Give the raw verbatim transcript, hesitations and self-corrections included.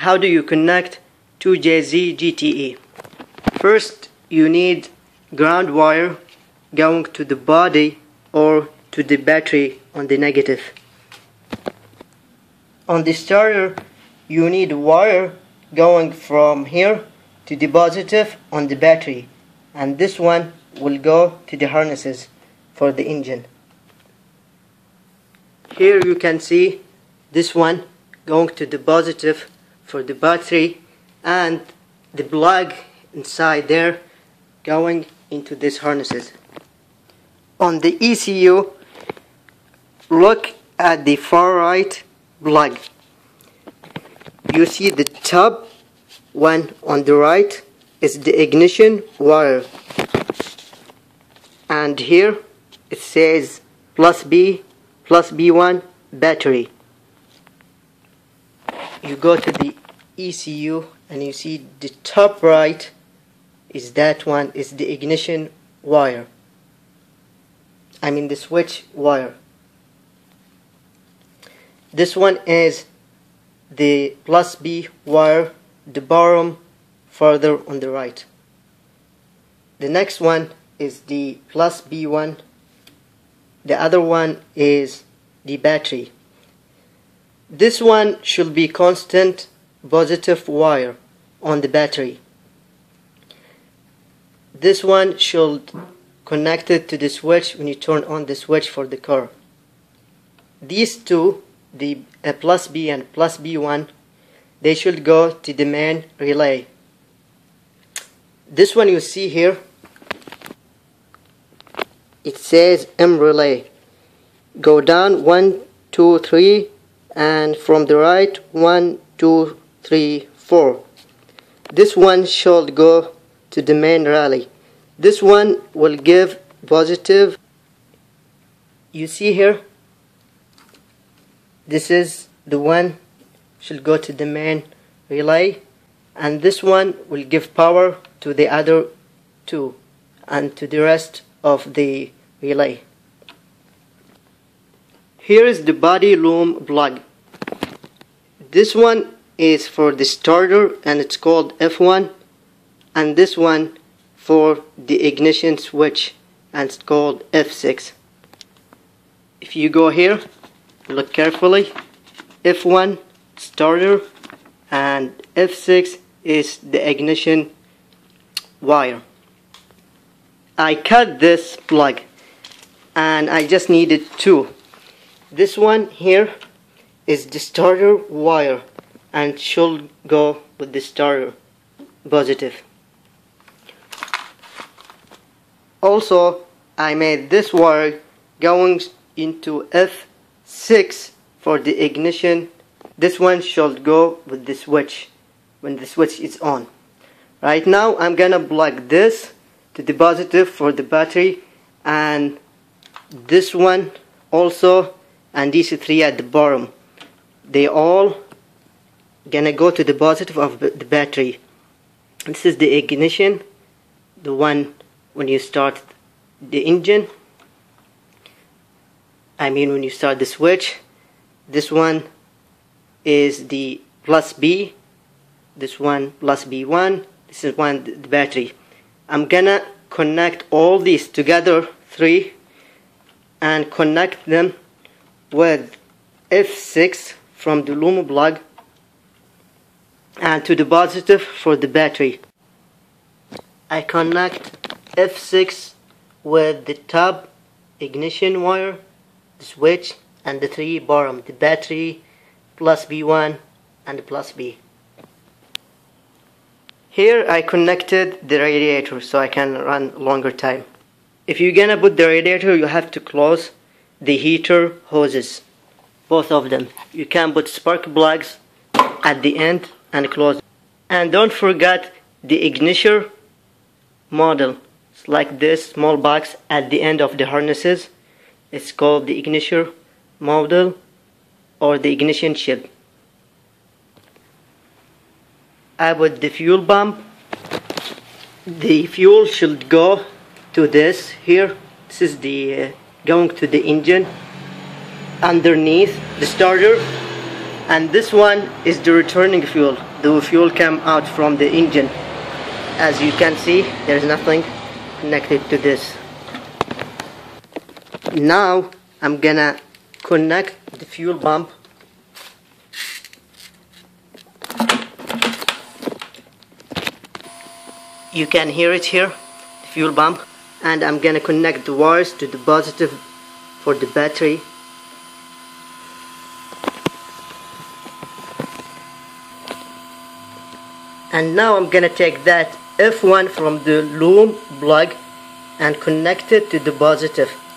how do you connect two J Z G T E? First, you need ground wire going to the body or to the battery on the negative. On the starter, you need wire going from here to the positive on the battery, and this one will go to the harnesses for the engine. Here you can see this one going to the positive for the battery, and the plug inside there going into these harnesses. On the E C U, look at the far right plug. You see the top one on the right is the ignition wire, and here it says plus B, plus B one battery. You go to the E C U and you see the top right is that one is the ignition wire, I mean the switch wire. This one is the plus B wire, the bottom further on the right. The next one is the plus B one. The other one is the battery. This one should be constant positive wire on the battery. This one should connect it to the switch when you turn on the switch for the car. These two, the uh, plus B and plus B one, they should go to the main relay. This one you see here, it says M relay. Go down one, two, three, and from the right one, two, three, four. This one should go to the main relay. This one will give positive. You see here, this is the one should go to the main relay, and this one will give power to the other two and to the rest of the relay. Here is the body loom plug. This one is for the starter and it's called F one, and this one for the ignition switch and it's called F six. If you go here, look carefully, F one starter and F six is the ignition wire. I cut this plug and I just needed two. This one here is the starter wire and should go with the starter positive. Also, I made this wire going into F six for the ignition. This one should go with the switch when the switch is on. Right now I'm gonna plug this to the positive for the battery, and this one also, and these three at the bottom, they all gonna go to the positive of the battery. This is the ignition, the one when you start the engine, I mean when you start the switch. This one is the plus B, this one plus B one, this is one the battery. I'm gonna connect all these together, three, and connect them with F six from the loom plug and to the positive for the battery. I connect F six with the top ignition wire, the switch, and the three bottom, the battery, plus B one, and plus B. Here I connected the radiator so I can run longer time. If you're gonna put the radiator, you have to close the heater hoses, both of them. You can put spark plugs at the end and close. And don't forget the ignition model. It's like this small box at the end of the harnesses. It's called the ignition model or the ignition chip. I put the fuel pump. The fuel should go to this here. This is the uh, going to the engine underneath the starter, and this one is the returning fuel. The fuel came out from the engine. As you can see, there is nothing connected to this. Now I'm gonna connect the fuel pump . You can hear it here, the fuel pump, and I'm gonna connect the wires to the positive for the battery. And now I'm gonna take that F one from the loom plug and connect it to the positive.